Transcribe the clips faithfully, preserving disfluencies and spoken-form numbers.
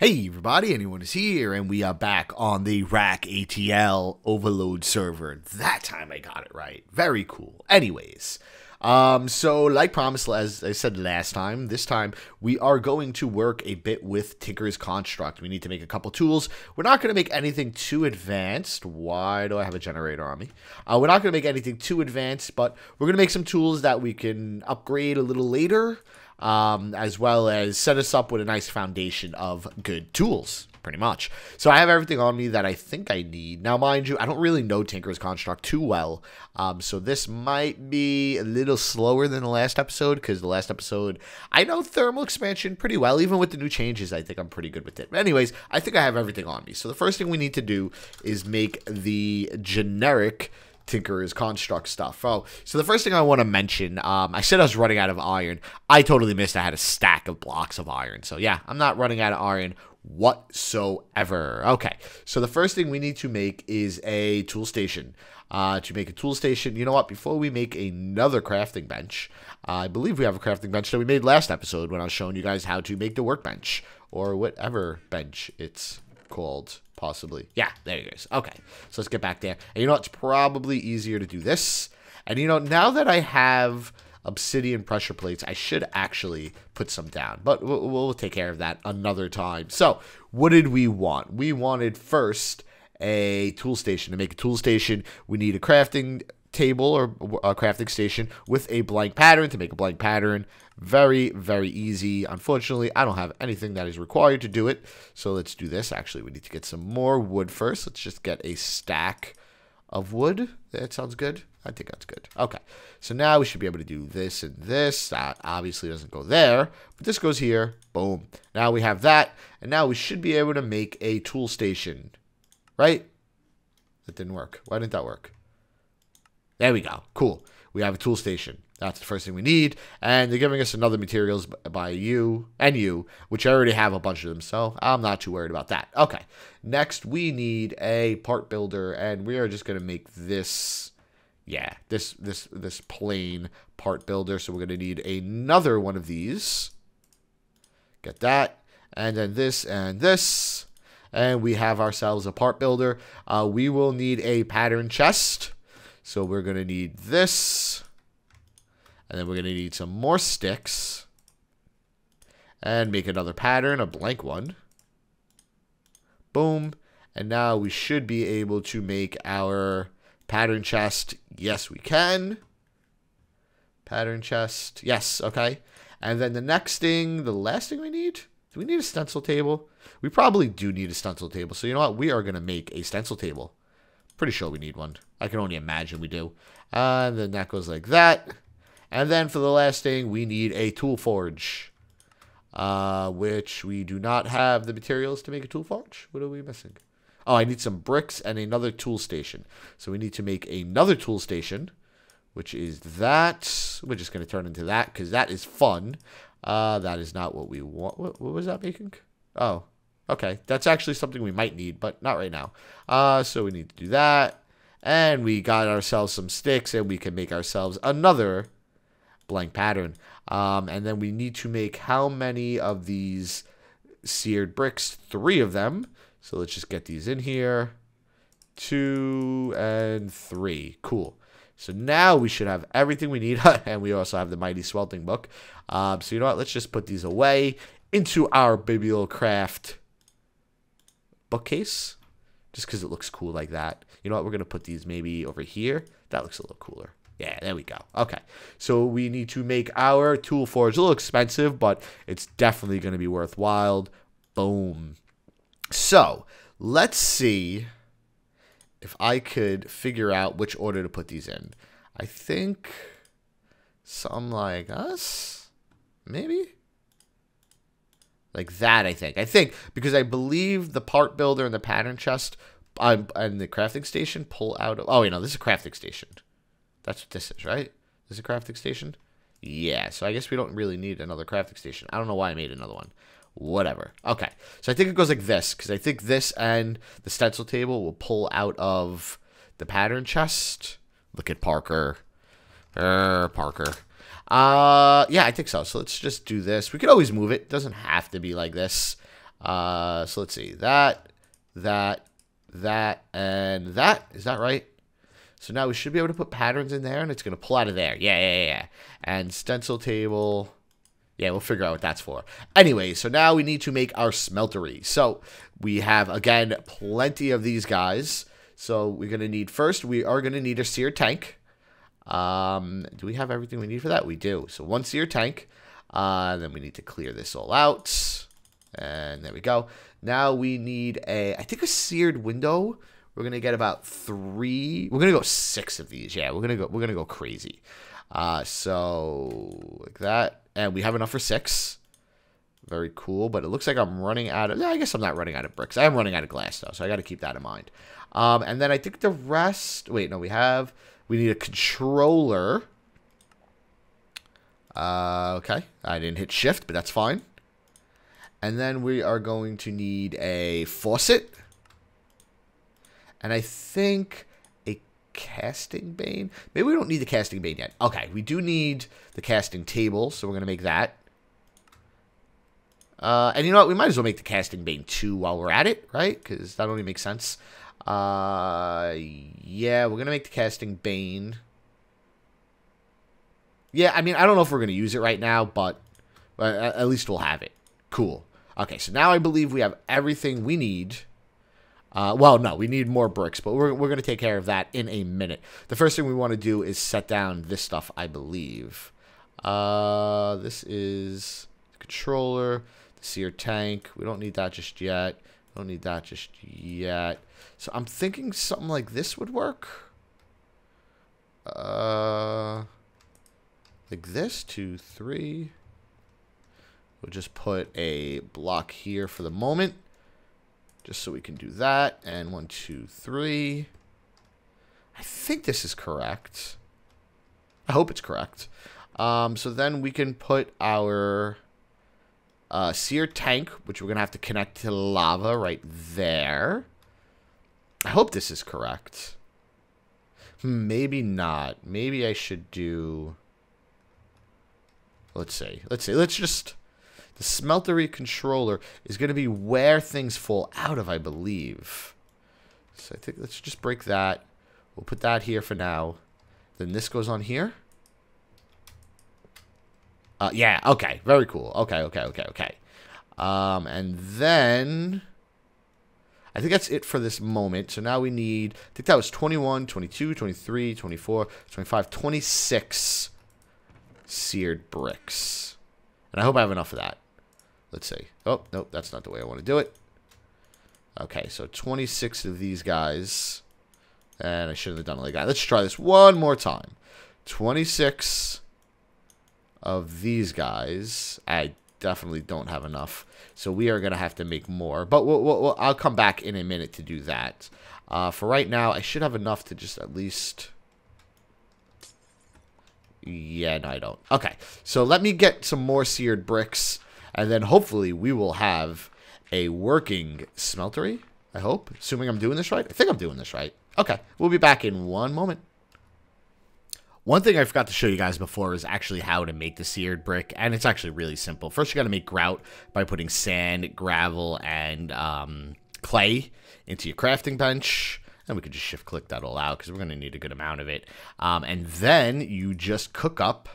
Hey everybody, anyone is here, and we are back on the Rack A T L Overload server. That time I got it right. Very cool. Anyways, um, so like promised, as I said last time, this time we are going to work a bit with Tinker's Construct. We need to make a couple tools. We're not going to make anything too advanced. Why do I have a generator on me? Uh, we're not going to make anything too advanced, but we're going to make some tools that we can upgrade a little later. Um, as well as set us up with a nice foundation of good tools, pretty much. So I have everything on me that I think I need. Now, mind you, I don't really know Tinker's Construct too well, um, so this might be a little slower than the last episode, because the last episode, I know Thermal Expansion pretty well. Even with the new changes, I think I'm pretty good with it. But anyways, I think I have everything on me. So the first thing we need to do is make the generic Tinker's Construct stuff. Oh, so the first thing I want to mention, um, I said I was running out of iron. I totally missed I had a stack of blocks of iron. So yeah, I'm not running out of iron whatsoever. Okay, so the first thing we need to make is a tool station. Uh, to make a tool station, you know what, before we make another crafting bench, uh, I believe we have a crafting bench that we made last episode when I was showing you guys how to make the workbench, or whatever bench it's called, possibly. Yeah, there it is. Okay, so let's get back there. And you know, it's probably easier to do this. And you know, now that I have obsidian pressure plates, I should actually put some down, but we'll, we'll take care of that another time. So what did we want? We wanted first a tool station. To make a tool station, we need a crafting table or a crafting station with a blank pattern. To make a blank pattern, very very easy. Unfortunately, I don't have anything that is required to do it, so let's do this. Actually, we need to get some more wood first. Let's just get a stack of wood. That sounds good. I think that's good. Okay, so now we should be able to do this and this. That obviously doesn't go there, but this goes here. Boom, now we have that, and now we should be able to make a tool station, right? That didn't work. Why didn't that work? There we go. Cool. We have a tool station. That's the first thing we need. And they're giving us another materials by you and you, which I already have a bunch of them, so I'm not too worried about that. Okay. Next, we need a part builder, and we are just going to make this, yeah, this this this plain part builder. So we're going to need another one of these. Get that. And then this and this. And we have ourselves a part builder. Uh, we will need a pattern chest. So we're going to need this, and then we're going to need some more sticks, and make another pattern, a blank one. Boom. And now we should be able to make our pattern chest. Yes, we can. Pattern chest. Yes. Okay. And then the next thing, the last thing we need, do we need a stencil table? We probably do need a stencil table. So you know what? We are going to make a stencil table. Pretty sure we need one. I can only imagine we do. Uh, and then that goes like that. And then for the last thing, we need a tool forge. Uh, which we do not have the materials to make a tool forge. What are we missing? Oh, I need some bricks and another tool station. So we need to make another tool station, which is that. We're just going to turn into that because that is fun. Uh, that is not what we want. What, what was that making? Oh. Okay, that's actually something we might need, but not right now. Uh, so we need to do that. And we got ourselves some sticks, and we can make ourselves another blank pattern. Um, and then we need to make how many of these seared bricks? Three of them. So let's just get these in here. Two and three. Cool. So now we should have everything we need. And we also have the Mighty Smelting Book. Um, so you know what? Let's just put these away into our Bibliocraft bookcase, just because it looks cool like that. You know what, we're going to put these maybe over here. That looks a little cooler. Yeah, there we go. Okay, so we need to make our tool forge. A little expensive, but it's definitely going to be worthwhile. Boom. So let's see if I could figure out which order to put these in. I think some like us, maybe? Like that, I think. I think, because I believe the part builder and the pattern chest um, and the crafting station pull out of... Oh, you know, this is a crafting station. That's what this is, right? This is a crafting station? Yeah, so I guess we don't really need another crafting station. I don't know why I made another one. Whatever. Okay, so I think it goes like this, because I think this and the stencil table will pull out of the pattern chest. Look at Parker. Er, Parker. Uh, yeah, I think so. So let's just do this. We could always move it. It doesn't have to be like this. Uh, so let's see, that, that, that, and that. Is that right? So now we should be able to put patterns in there, and it's going to pull out of there. Yeah, yeah, yeah. And stencil table. Yeah, we'll figure out what that's for. Anyway, so now we need to make our smeltery. So we have, again, plenty of these guys. So we're going to need, first, we are going to need a sear tank. Um, do we have everything we need for that? We do. So one sear tank. Uh, then we need to clear this all out. And there we go. Now we need a, I think a seared window. We're going to get about three. We're going to go six of these. Yeah, we're going to go, we're going to go crazy. Uh, so like that. And we have enough for six. Very cool. But it looks like I'm running out of... I guess I'm not running out of bricks. I am running out of glass, though. So I got to keep that in mind. Um, and then I think the rest... Wait, no. We have... We need a controller. Uh, okay. I didn't hit shift, but that's fine. And then we are going to need a faucet. And I think... casting bane. Maybe we don't need the casting bane yet. Okay, we do need the casting table, so we're going to make that. Uh, and you know what? We might as well make the casting bane too while we're at it, right? Because that only makes sense. Uh, yeah, we're going to make the casting bane. Yeah, I mean, I don't know if we're going to use it right now, but uh, at least we'll have it. Cool. Okay, so now I believe we have everything we need. Uh, well, no, we need more bricks, but we're, we're going to take care of that in a minute. The first thing we want to do is set down this stuff, I believe. Uh, this is the controller, the sear tank. We don't need that just yet. We don't need that just yet. So I'm thinking something like this would work. Uh, like this, two, three. We'll just put a block here for the moment. Just so we can do that. And one, two, three. I think this is correct. I hope it's correct. Um, so then we can put our uh, sear tank, which we're going to have to connect to lava right there. I hope this is correct. Maybe not. Maybe I should do... Let's see. Let's see. Let's just... The smeltery controller is going to be where things fall out of, I believe. So I think let's just break that. We'll put that here for now. Then this goes on here. Uh, yeah, okay. Very cool. Okay, okay, okay, okay. Um, and then... I think that's it for this moment. So now we need... I think that was twenty-one, twenty-two, twenty-three, twenty-four, twenty-five, twenty-six seared bricks. And I hope I have enough of that. Let's see. Oh, nope, that's not the way I want to do it. Okay, so twenty-six of these guys. And I shouldn't have done it like that. Let's try this one more time. twenty-six of these guys. I definitely don't have enough. So we are going to have to make more. But we'll, we'll, we'll, I'll come back in a minute to do that. Uh, for right now, I should have enough to just at least... Yeah, no, I don't. Okay, so let me get some more seared bricks. And then hopefully we will have a working smeltery, I hope. Assuming I'm doing this right. I think I'm doing this right. Okay, we'll be back in one moment. One thing I forgot to show you guys before is actually how to make the seared brick, and it's actually really simple. First, you got to make grout by putting sand, gravel, and um, clay into your crafting bench. And we could just shift-click that all out because we're going to need a good amount of it. Um, and then you just cook up.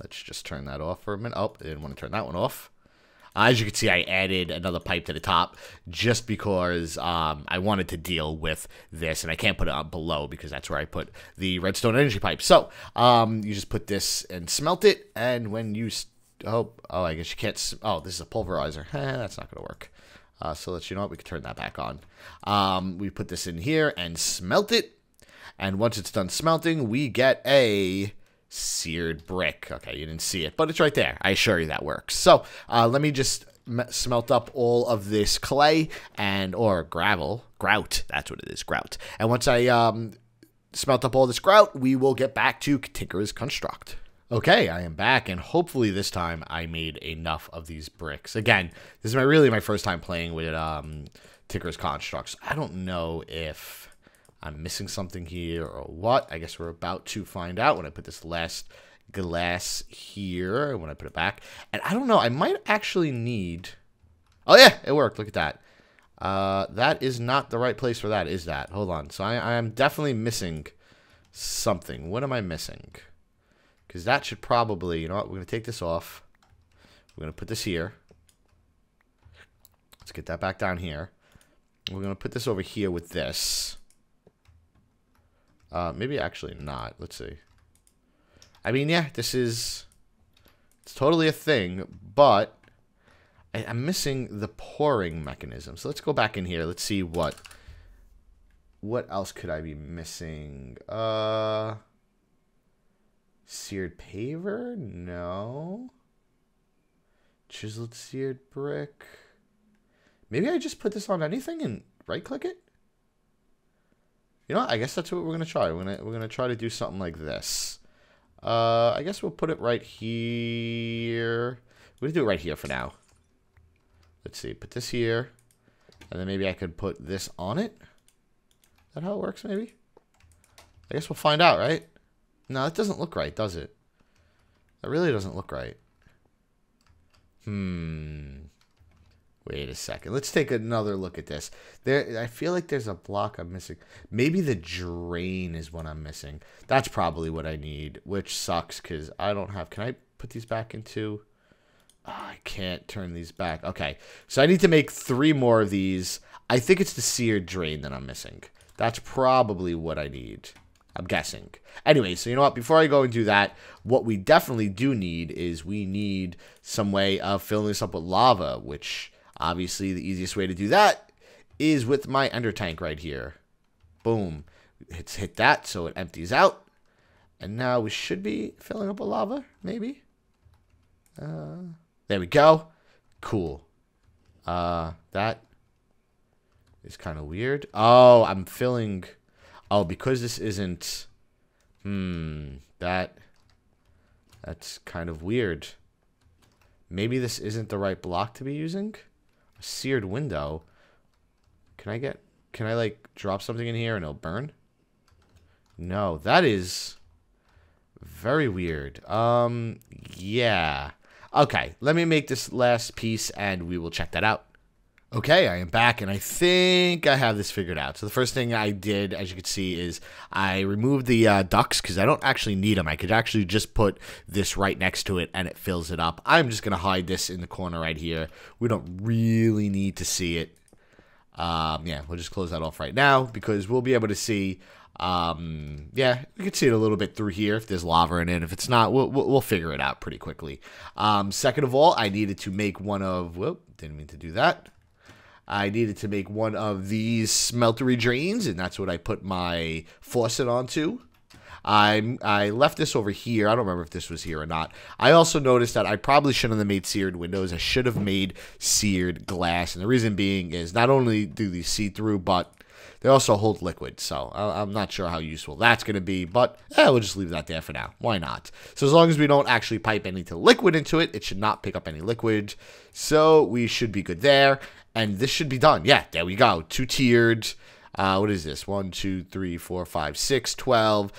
Let's just turn that off for a minute. Oh, I didn't want to turn that one off. Uh, as you can see, I added another pipe to the top just because um, I wanted to deal with this. And I can't put it on below because that's where I put the redstone energy pipe. So um, you just put this and smelt it. And when you... Oh, oh, I guess you can't... Oh, this is a pulverizer. That's not going to work. Uh, so let's, you know what, we can turn that back on. Um, we put this in here and smelt it. And once it's done smelting, we get a seared brick. Okay, you didn't see it, but it's right there. I assure you that works. So uh, let me just smelt up all of this clay and or gravel. Grout, that's what it is, grout. And once I um, smelt up all this grout, we will get back to Tinker's Construct. Okay, I am back, and hopefully this time I made enough of these bricks. Again, this is my really my first time playing with um, Tinker's Constructs. I don't know if I'm missing something here or what. I guess we're about to find out when I put this last glass here, when I put it back. And I don't know, I might actually need... Oh yeah, it worked. Look at that. Uh, that is not the right place for that, is that? Hold on. So I, I am definitely missing something. What am I missing? Because that should probably, you know what? We're going to take this off. We're going to put this here. Let's get that back down here. We're going to put this over here with this. Uh, maybe actually not. Let's see. I mean, yeah, this is... It's totally a thing, but... I, I'm missing the pouring mechanism. So let's go back in here. Let's see what... What else could I be missing? Uh... Seared paver? No. Chiseled seared brick... Maybe I just put this on anything and right-click it? You know what? I guess that's what we're going to try. We're going to we're gonna try to do something like this. Uh, I guess we'll put it right here. We're going to do it right here for now. Let's see. Put this here. And then maybe I could put this on it? Is that how it works, maybe? I guess we'll find out, right? No, that doesn't look right, does it? That really doesn't look right. Hmm... Wait a second. Let's take another look at this. There, I feel like there's a block I'm missing. Maybe the drain is what I'm missing. That's probably what I need, which sucks because I don't have... Can I put these back into... Oh, I can't turn these back. Okay, so I need to make three more of these. I think it's the seared drain that I'm missing. That's probably what I need. I'm guessing. Anyway, so you know what? Before I go and do that, what we definitely do need is we need some way of filling this up with lava, which... Obviously, the easiest way to do that is with my ender tank right here. Boom. It's hit that so it empties out. And now we should be filling up with lava, maybe. Uh, there we go. Cool. Uh, that is kind of weird. Oh, I'm filling... Oh, because this isn't... Hmm. That... That's kind of weird. Maybe this isn't the right block to be using? A seared window. Can I get... Can I, like, drop something in here and it'll burn? No, that is very weird. Um, yeah. Okay, let me make this last piece and we will check that out. Okay, I am back and I think I have this figured out. So the first thing I did, as you can see, is I removed the uh, ducks because I don't actually need them. I could actually just put this right next to it and it fills it up. I'm just going to hide this in the corner right here. We don't really need to see it. Um, yeah, we'll just close that off right now because we'll be able to see... Um, yeah, you can see it a little bit through here if there's lava in it. If it's not, we'll, we'll, we'll figure it out pretty quickly. Um, second of all, I needed to make one of... Whoop, didn't mean to do that. I needed to make one of these smeltery drains, and that's what I put my faucet onto. I I left this over here. I don't remember if this was here or not. I also noticed that I probably shouldn't have made seared windows. I should have made seared glass, and the reason being is not only do these see through, but they also hold liquid, so I'm not sure how useful that's going to be, but eh, we'll just leave that there for now. Why not? So as long as we don't actually pipe any liquid into it, it should not pick up any liquid, so we should be good there, and this should be done. Yeah, there we go. Two-tiered. Uh, what is this? one, two, three, four, five, six, twelve,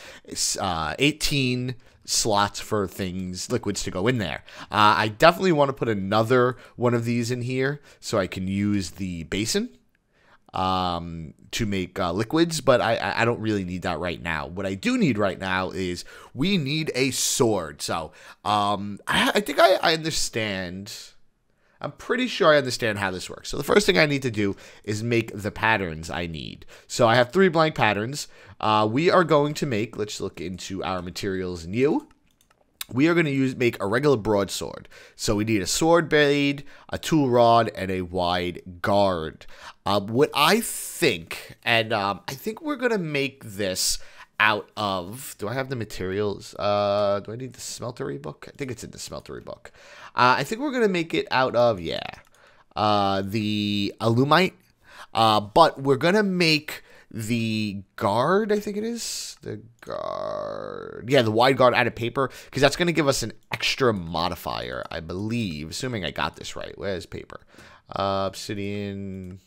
uh, eighteen slots for things, liquids to go in there. Uh, I definitely want to put another one of these in here so I can use the basin. Um, to make uh, liquids, but I, I don't really need that right now. What I do need right now is we need a sword. So um, I, I think I, I understand. I'm pretty sure I understand how this works. So the first thing I need to do is make the patterns I need. So I have three blank patterns. Uh, we are going to make, let's look into our materials new. We are going to use make a regular broadsword. So we need a sword blade, a tool rod, and a wide guard. Um, what I think, and um, I think we're going to make this out of... Do I have the materials? Uh, do I need the smeltery book? I think it's in the smeltery book. Uh, I think we're going to make it out of, yeah, uh, the alumite. Uh, but we're going to make... The guard, I think it is. The guard. Yeah, the wide guard out of paper. Because that's going to give us an extra modifier, I believe. Assuming I got this right. Where's paper? Uh, obsidian...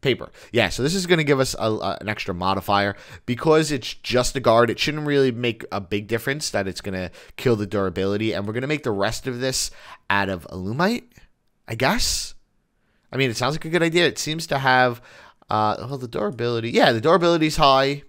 Paper. Yeah, so this is going to give us a, uh, an extra modifier. Because it's just a guard, it shouldn't really make a big difference that it's going to kill the durability. And we're going to make the rest of this out of alumite, I guess. I mean, it sounds like a good idea. It seems to have, uh, well, the durability. Yeah, the durability is high.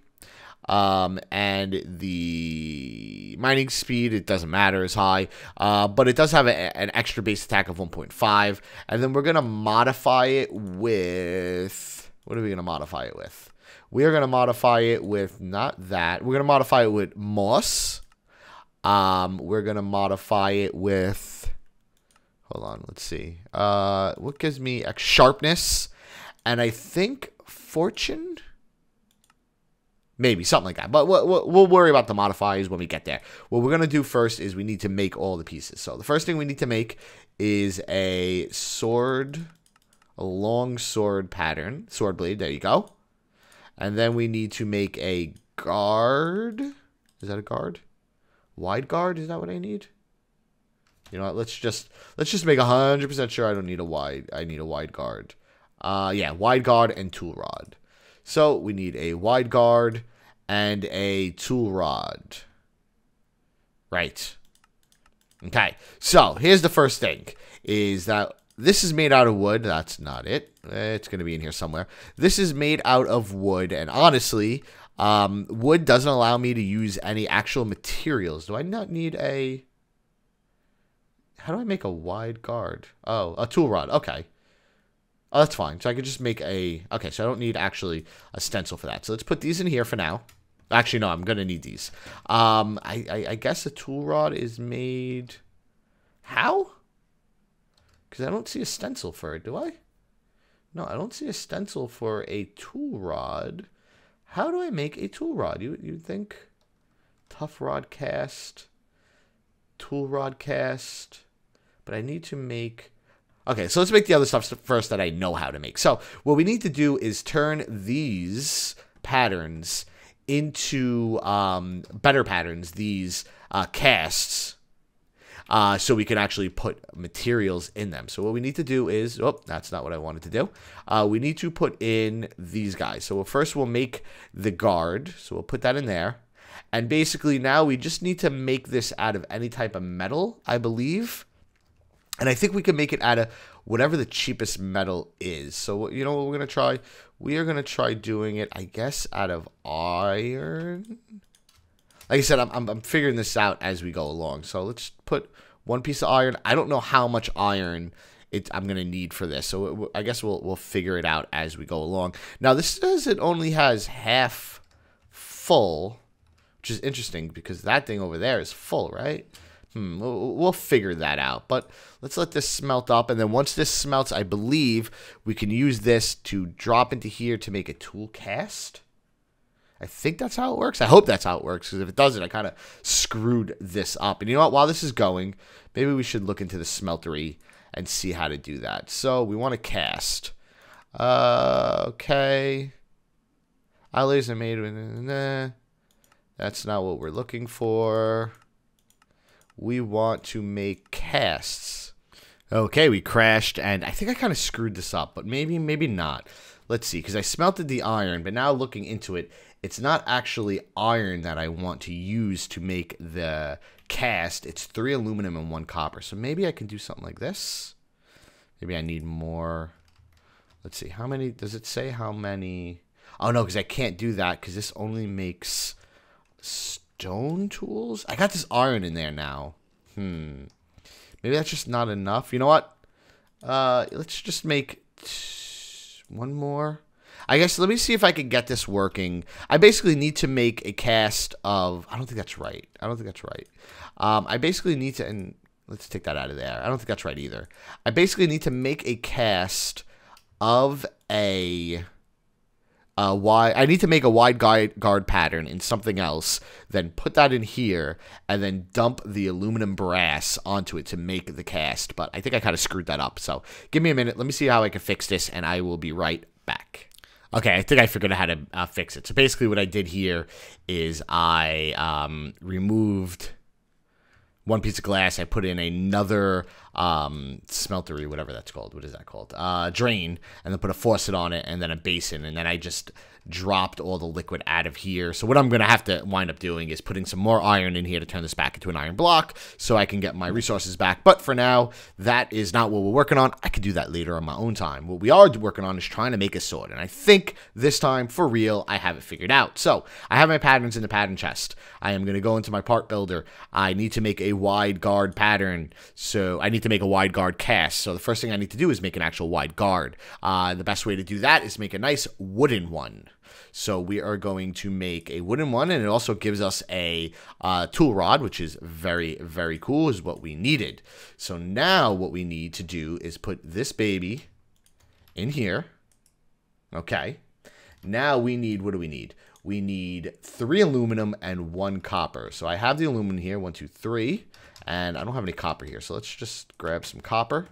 Um, and the mining speed, it doesn't matter, is high. Uh, but it does have a, an extra base attack of one point five. And then we're going to modify it with... What are we going to modify it with? We are going to modify it with not that. We're going to modify it with moss. Um, we're going to modify it with... Hold on, let's see. Uh, what gives me a sharpness? And I think fortune? Maybe, something like that. But we'll, we'll worry about the modifiers when we get there. What we're going to do first is we need to make all the pieces. So the first thing we need to make is a sword, a long sword pattern. Sword blade, there you go. And then we need to make a guard. Is that a guard? Wide guard, is that what I need? You know what, let's just, let's just make one hundred percent sure I don't need a wide, I need a wide guard. Uh, yeah, wide guard and tool rod. So we need a wide guard and a tool rod. Right. Okay, so here's the first thing, is that this is made out of wood. That's not it. It's going to be in here somewhere. This is made out of wood, and honestly, um, wood doesn't allow me to use any actual materials. Do I not need a... How do I make a wide guard? Oh, a tool rod. Okay. Oh, that's fine. So I could just make a... Okay, so I don't need actually a stencil for that. So let's put these in here for now. Actually, no, I'm going to need these. Um, I, I, I guess a tool rod is made... How? Because I don't see a stencil for it, do I? No, I don't see a stencil for a tool rod. How do I make a tool rod? You, you'd think tough rod cast, tool rod cast... But I need to make... Okay, so let's make the other stuff first that I know how to make. So what we need to do is turn these patterns into um, better patterns, these uh, casts, uh, so we can actually put materials in them. So what we need to do is... Oh, that's not what I wanted to do. Uh, we need to put in these guys. So we'll, first we'll make the guard. So we'll put that in there. And basically now we just need to make this out of any type of metal, I believe. And I think we can make it out of whatever the cheapest metal is. So, you know what we're going to try? We are going to try doing it, I guess, out of iron. Like I said, I'm, I'm, I'm figuring this out as we go along. So let's put one piece of iron. I don't know how much iron it, I'm going to need for this. So it, I guess we'll, we'll figure it out as we go along. Now, this says it only has half full, which is interesting because that thing over there is full, right? Hmm, we'll figure that out, but let's let this smelt up, and then once this smelts, I believe we can use this to drop into here to make a tool cast. I think that's how it works. I hope that's how it works, because if it doesn't, I kind of screwed this up. And you know what? While this is going, maybe we should look into the smeltery and see how to do that. So we want to cast. Uh, okay. Alloys are made with... Nah, that's not what we're looking for. We want to make casts. Okay, we crashed, and I think I kind of screwed this up, but maybe, maybe not. Let's see, because I smelted the iron, but now looking into it, it's not actually iron that I want to use to make the cast. It's three aluminum and one copper, so maybe I can do something like this. Maybe I need more. Let's see, how many, does it say how many? Oh, no, because I can't do that, because this only makes stone. Stone tools? I got this iron in there now. Hmm. Maybe that's just not enough. You know what? Uh, let's just make one more. I guess let me see if I can get this working. I basically need to make a cast of... I don't think that's right. I don't think that's right. Um, I basically need to... And let's take that out of there. I don't think that's right either. I basically need to make a cast of a... Uh, why I need to make a wide guide guard pattern in something else, then put that in here, and then dump the aluminum brass onto it to make the cast. But I think I kind of screwed that up. So give me a minute. Let me see how I can fix this, and I will be right back. Okay, I think I figured out how to uh, fix it. So basically what I did here is I um, removed... one piece of glass, I put in another um, smeltery, whatever that's called. What is that called? Uh, drain, and then put a faucet on it and then a basin. And then I just dropped all the liquid out of here. So what I'm going to have to wind up doing is putting some more iron in here to turn this back into an iron block so I can get my resources back. But for now, that is not what we're working on. I could do that later on my own time. What we are working on is trying to make a sword. And I think this time, for real, I have it figured out. So I have my patterns in the pattern chest. I am going to go into my part builder. I need to make a wide guard pattern. So I need to make a wide guard cast. So the first thing I need to do is make an actual wide guard. Uh, the best way to do that is make a nice wooden one. So we are going to make a wooden one, and it also gives us a uh, tool rod, which is very, very cool, is what we needed. So now what we need to do is put this baby in here. Okay. Now we need, what do we need? We need three aluminum and one copper. So I have the aluminum here, one, two, three, and I don't have any copper here. So let's just grab some copper,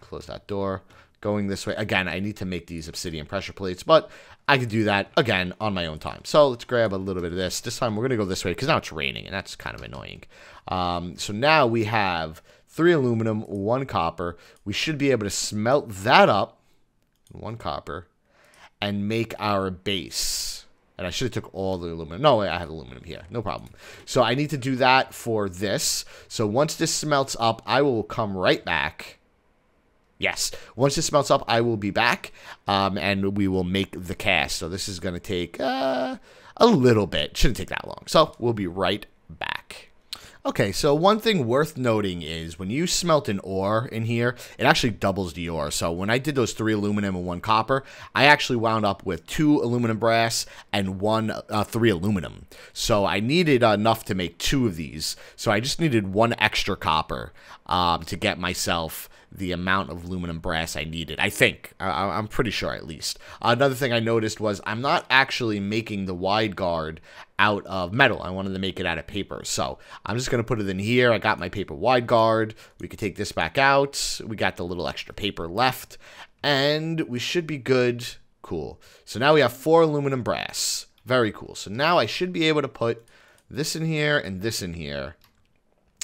close that door. Going this way. Again, I need to make these obsidian pressure plates, but I could do that, again, on my own time. So let's grab a little bit of this. This time we're going to go this way because now it's raining, and that's kind of annoying. Um, so now we have three aluminum, one copper. We should be able to smelt that up, one copper, and make our base. And I should have took all the aluminum. No, I have aluminum here. No problem. So I need to do that for this. So once this smelts up, I will come right back. Yes, once this melts up, I will be back, um, and we will make the cast. So this is going to take uh, a little bit. Shouldn't take that long. So we'll be right back. Okay, so one thing worth noting is when you smelt an ore in here, it actually doubles the ore. So when I did those three aluminum and one copper, I actually wound up with two aluminum brass and one uh, three aluminum. So I needed enough to make two of these. So I just needed one extra copper um, to get myself the amount of aluminum brass I needed, I think. I, I'm pretty sure, at least. Another thing I noticed was I'm not actually making the wide guard out of metal. I wanted to make it out of paper. So I'm just going to put it in here. I got my paper wide guard. We could take this back out. We got the little extra paper left. And we should be good. Cool. So now we have four aluminum brass. Very cool. So now I should be able to put this in here and this in here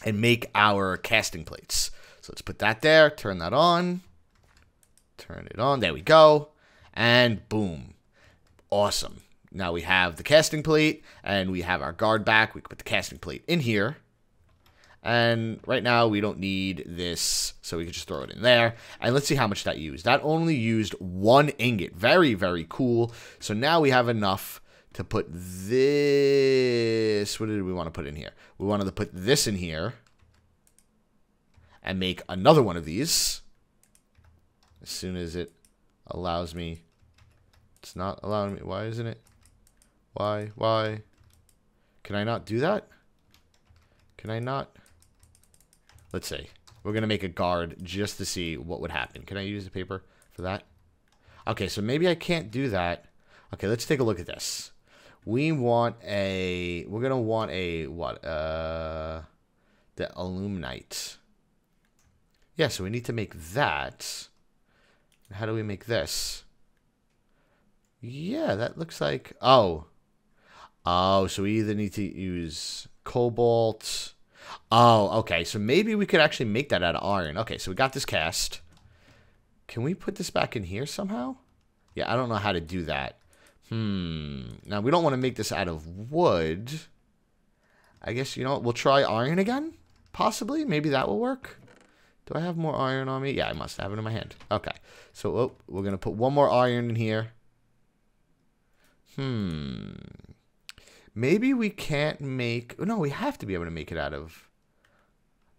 and make our casting plates. So let's put that there, turn that on, turn it on, there we go, and boom, awesome. Now we have the casting plate, and we have our guard back. We can put the casting plate in here, and right now we don't need this, so we can just throw it in there, and let's see how much that used. That only used one ingot, very, very cool. So now we have enough to put this, what did we want to put in here? We wanted to put this in here. And make another one of these as soon as it allows me. It's not allowing me. Why isn't it? Why? Why? Can I not do that? Can I not? Let's see. We're going to make a guard just to see what would happen. Can I use the paper for that? Okay, so maybe I can't do that. Okay, let's take a look at this. We want a... We're going to want a... What? Uh, the aluminite. Yeah, so we need to make that. How do we make this? Yeah, that looks like... Oh. Oh, so we either need to use cobalt. Oh, okay. So maybe we could actually make that out of iron. Okay, so we got this cast. Can we put this back in here somehow? Yeah, I don't know how to do that. Hmm. Now, we don't want to make this out of wood. I guess, you know what? We'll try iron again? Possibly. Maybe that will work. Do I have more iron on me? Yeah, I must have it in my hand. Okay. So oh, we're going to put one more iron in here. Hmm. Maybe we can't make... No, we have to be able to make it out of...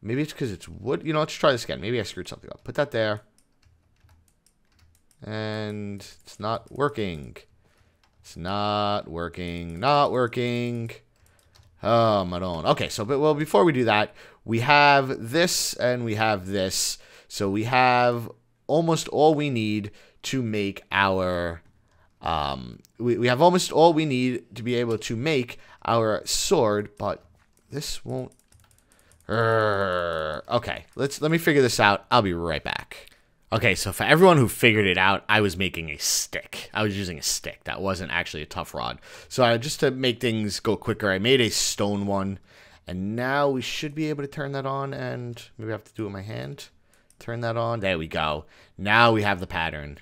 Maybe it's because it's wood. You know, let's try this again. Maybe I screwed something up. Put that there. And it's not working. It's not working. Not working. Oh, my own. Okay, so but well, before we do that... We have this and we have this. So we have almost all we need to make our, um, we, we have almost all we need to be able to make our sword, but this won't, Urgh. Okay, let's, let me figure this out. I'll be right back. Okay, so for everyone who figured it out, I was making a stick. I was using a stick. That wasn't actually a tough rod. So I, just to make things go quicker, I made a stone one. And now we should be able to turn that on, and maybe I have to do it with my hand. Turn that on. There we go. Now we have the pattern.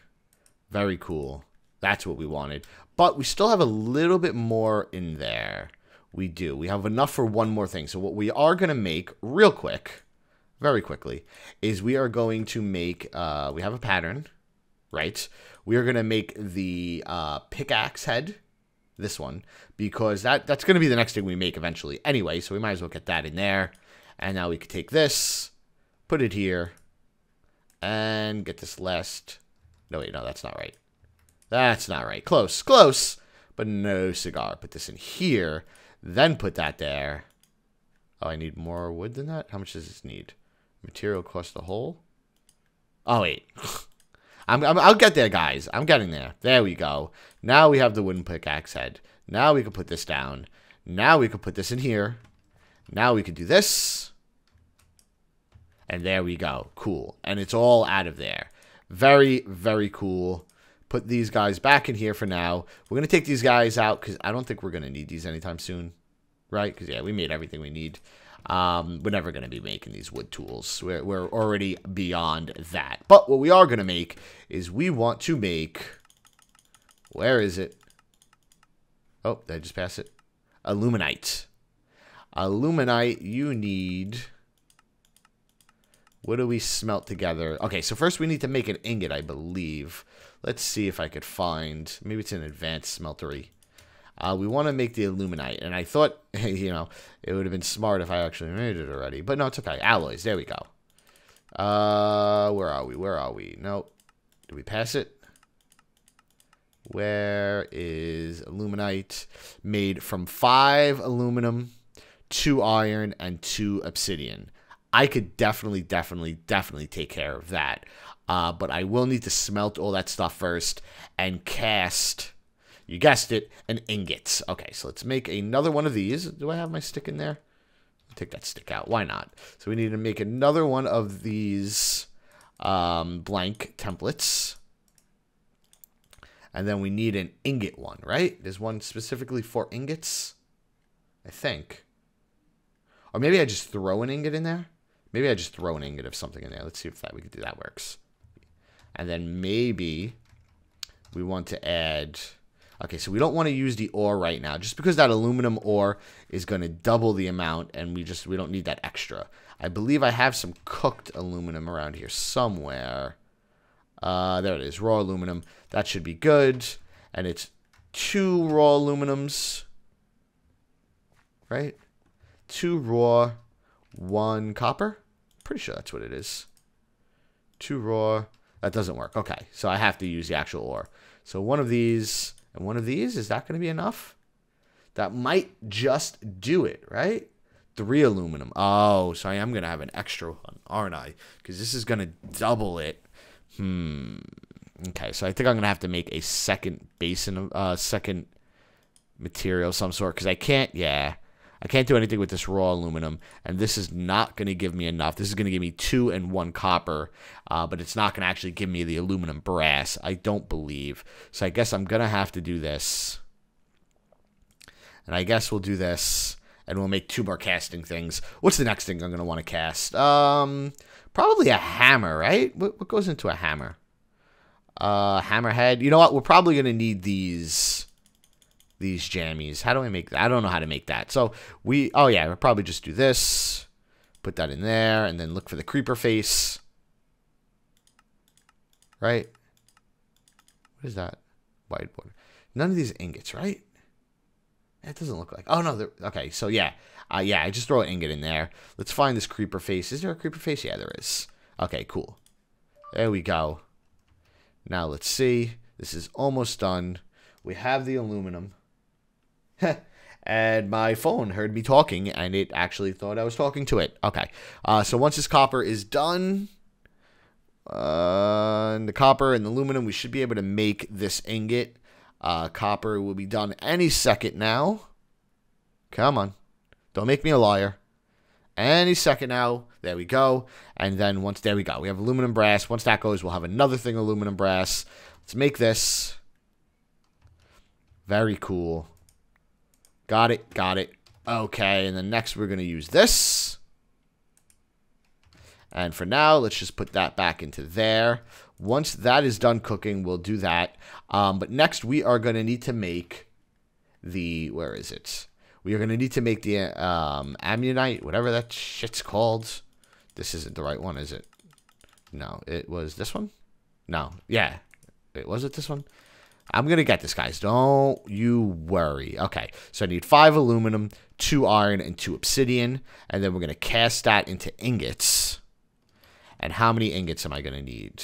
Very cool. That's what we wanted. But we still have a little bit more in there. We do. We have enough for one more thing. So what we are going to make real quick, very quickly, is we are going to make, uh, we have a pattern, right? We are going to make the uh, pickaxe head, this one, because that, that's going to be the next thing we make eventually anyway. So we might as well get that in there. And now we could take this, put it here, and get this last. No, wait, no, that's not right. That's not right. Close, close, but no cigar. Put this in here. Then put that there. Oh, I need more wood than that? How much does this need? Material across the hole? Oh, wait. I'm, I'm, I'll get there, guys. I'm getting there. There we go. Now we have the wooden pickaxe head. Now we can put this down. Now we can put this in here. Now we can do this. And there we go. Cool. And it's all out of there. Very, very cool. Put these guys back in here for now. We're going to take these guys out because I don't think we're going to need these anytime soon. Right? Because, yeah, we made everything we need. Um, we're never going to be making these wood tools. We're, we're already beyond that. But what we are going to make is we want to make... Where is it? Oh, did I just pass it? Aluminite. Aluminite, you need... What do we smelt together? Okay, so first we need to make an ingot, I believe. Let's see if I could find... Maybe it's an advanced smeltery. Uh, we want to make the aluminite. And I thought, you know, it would have been smart if I actually made it already. But no, it's okay. Alloys. There we go. Uh, where are we? Where are we? No. Did we pass it? Where is aluminite? Made from five aluminum, two iron, and two obsidian. I could definitely, definitely, definitely take care of that. Uh, but I will need to smelt all that stuff first and cast, you guessed it, an ingot. Okay, so let's make another one of these. Do I have my stick in there? I'll take that stick out. Why not? So we need to make another one of these um, blank templates. And then we need an ingot one, right? There's one specifically for ingots, I think. Or maybe I just throw an ingot in there. Maybe I just throw an ingot of something in there. Let's see if that we can do that works. And then maybe we want to add... Okay, so we don't want to use the ore right now, just because that aluminum ore is going to double the amount, and we just we don't need that extra. I believe I have some cooked aluminum around here somewhere. Uh, there it is, raw aluminum. That should be good. And it's two raw aluminums, right? Two raw, one copper. Pretty sure that's what it is. Two raw. That doesn't work. Okay, so I have to use the actual ore. So one of these... And one of these, is that going to be enough? That might just do it, right? Three aluminum. Oh, so I am going to have an extra one, aren't I? Because this is going to double it. Hmm. Okay, so I think I'm going to have to make a second basin, uh, second material of some sort. Because I can't, yeah, I can't do anything with this raw aluminum. And this is not going to give me enough. This is going to give me two and one copper. Uh, but it's not going to actually give me the aluminum brass, I don't believe. So I guess I'm going to have to do this. And I guess we'll do this. And we'll make two more casting things. What's the next thing I'm going to want to cast? Um, probably a hammer, right? What, what goes into a hammer? Uh, hammerhead. You know what? We're probably going to need these... These jammies. How do I make that? I don't know how to make that. So we, oh yeah, we'll probably just do this. Put that in there and then look for the creeper face. Right? What is that? Wide border. None of these ingots, right? It doesn't look like. Oh no. Okay. So yeah. Uh, yeah. I just throw an ingot in there. Let's find this creeper face. Is there a creeper face? Yeah, there is. Okay, cool. There we go. Now let's see. This is almost done. We have the aluminum. And my phone heard me talking, and it actually thought I was talking to it. Okay, uh, so once this copper is done, uh, and the copper and the aluminum, we should be able to make this ingot. Uh, copper will be done any second now. Come on. Don't make me a liar. Any second now. There we go. And then once, there we go. We have aluminum brass. Once that goes, we'll have another thing, aluminum brass. Let's make this. Very cool. Got it, got it. Okay, and then next we're going to use this. And for now, let's just put that back into there. Once that is done cooking, we'll do that. Um, but next we are going to need to make the, where is it? We are going to need to make the um, ammonite, whatever that shit's called. This isn't the right one, is it? No, it was this one? No, yeah. Wait, was it this one? I'm going to get this, guys. Don't you worry. Okay, so I need five aluminum, two iron, and two obsidian. And then we're going to cast that into ingots. And how many ingots am I going to need?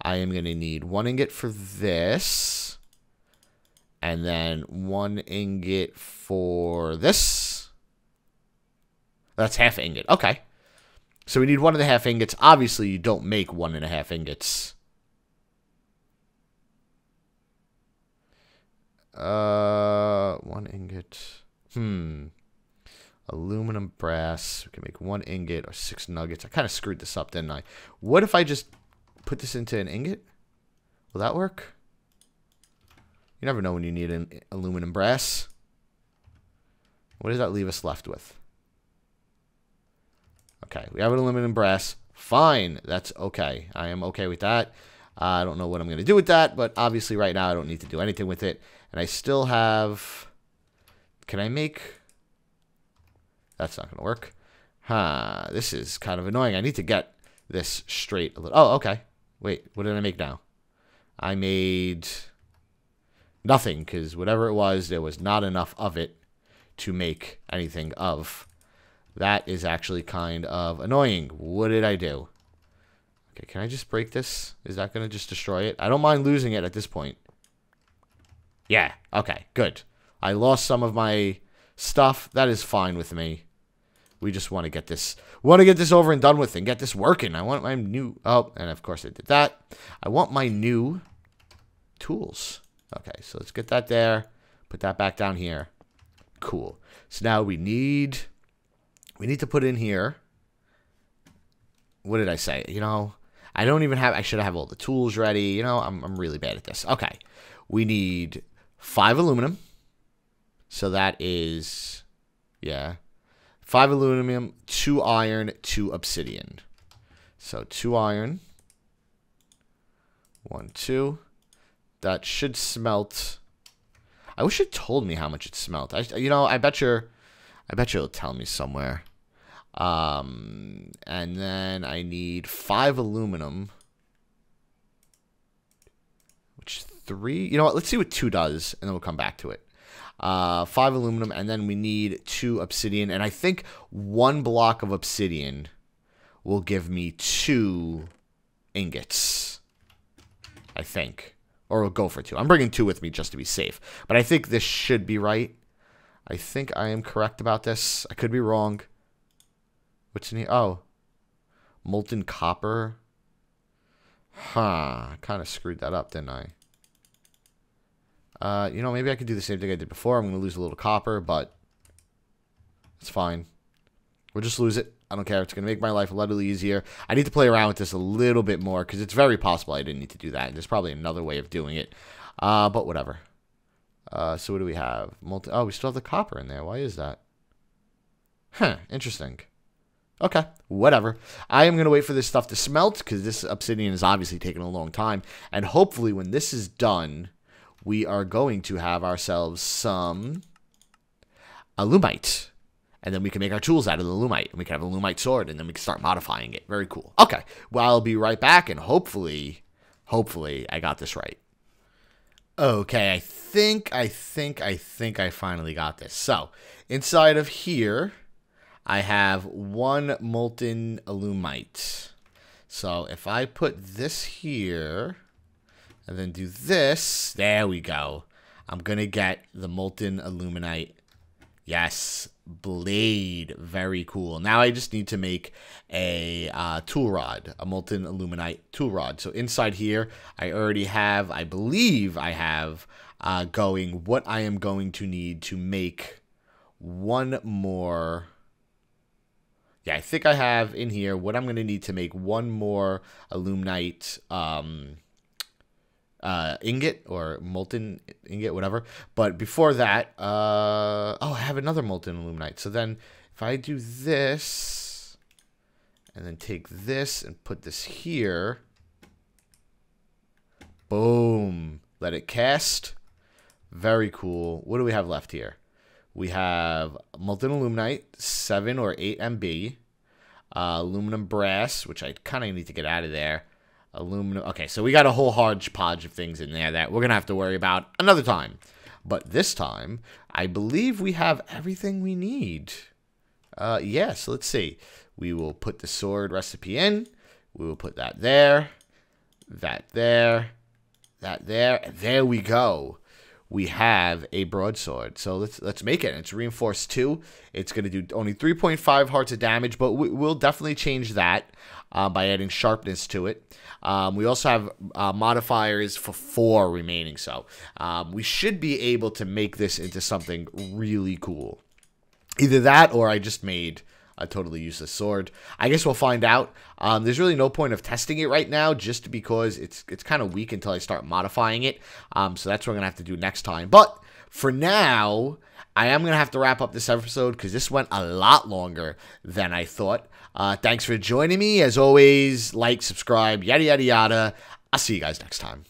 I am going to need one ingot for this. And then one ingot for this. That's half ingot. Okay. So we need one and a half ingots. Obviously, you don't make one and a half ingots. Uh, one ingot. Hmm. Aluminum, brass. We can make one ingot or six nuggets. I kind of screwed this up, didn't I? What if I just put this into an ingot? Will that work? You never know when you need an aluminum brass. What does that leave us left with? Okay, we have an aluminum brass. Fine, that's okay. I am okay with that. Uh, I don't know what I'm going to do with that, but obviously right now I don't need to do anything with it. And I still have... Can I make... That's not going to work. Huh, this is kind of annoying. I need to get this straight a little... Oh, okay. Wait, what did I make now? I made... nothing, because whatever it was, there was not enough of it to make anything of. That is actually kind of annoying. What did I do? Okay, can I just break this? Is that going to just destroy it? I don't mind losing it at this point. Yeah, okay, good. I lost some of my stuff. That is fine with me. We just want to get this want to get this over and done with and get this working. I want my new... Oh, and of course I did that. I want my new tools. Okay, so let's get that there. Put that back down here. Cool. So now we need... We need to put in here... What did I say? You know, I don't even have... I should have all the tools ready. You know, I'm, I'm really bad at this. Okay. We need five aluminum. So that is... Yeah. Five aluminum, two iron, two obsidian. So two iron. One, two... That should smelt. I wish it told me how much it smelt. I, you know, I bet you're, I bet you'll tell me somewhere. Um, and then I need five aluminum, which three. You know what? Let's see what two does, and then we'll come back to it. Uh, five aluminum, and then we need two obsidian, and I think one block of obsidian will give me two ingots. I think. Or we'll go for two. I'm bringing two with me just to be safe. But I think this should be right. I think I am correct about this. I could be wrong. What's in here? Oh. Molten copper. Huh. I kind of screwed that up, didn't I? Uh, you know, maybe I could do the same thing I did before. I'm going to lose a little copper, but it's fine. We'll just lose it. I don't care. It's going to make my life a little easier. I need to play around with this a little bit more because it's very possible I didn't need to do that. There's probably another way of doing it, uh, but whatever. Uh, so what do we have? Multi oh, we still have the copper in there. Why is that? Huh, interesting. Okay, whatever. I am going to wait for this stuff to smelt because this obsidian is obviously taking a long time. And hopefully when this is done, we are going to have ourselves some alumite. And then we can make our tools out of the Lumite. And we can have a Lumite sword. And then we can start modifying it. Very cool. Okay. Well, I'll be right back. And hopefully, hopefully I got this right. Okay. I think, I think, I think I finally got this. So inside of here, I have one molten Lumite. So if I put this here and then do this, there we go. I'm going to get the molten Aluminite. Yes. Blade. Very cool. Now I just need to make a uh, tool rod, a molten aluminite tool rod. So inside here, I already have, I believe I have uh, going what I am going to need to make one more. Yeah, I think I have in here what I'm going to need to make one more aluminite um, Uh, ingot or molten ingot, whatever. But before that, uh, oh, I have another molten aluminite. So then if I do this and then take this and put this here. Boom. Let it cast. Very cool. What do we have left here? We have molten aluminite, seven or eight M B. Uh, aluminum brass, which I kind of need to get out of there. Aluminum. Okay, so we got a whole hodgepodge of things in there that we're going to have to worry about another time. But this time, I believe we have everything we need. Uh, yes, let's see. We will put the sword recipe in. We will put that there. That there. That there. And there we go. We have a broadsword, so let's let's make it. It's reinforced two. It's going to do only three point five hearts of damage, but we, we'll definitely change that uh, by adding sharpness to it. Um, we also have uh, modifiers for four remaining, so um, we should be able to make this into something really cool. Either that, or I just made a totally useless sword. I guess we'll find out. Um, there's really no point of testing it right now, just because it's it's kind of weak until I start modifying it. Um, so that's what I'm gonna have to do next time. But for now, I am gonna have to wrap up this episode because this went a lot longer than I thought. Uh, thanks for joining me. As always, like, subscribe, yada yada yada. I'll see you guys next time.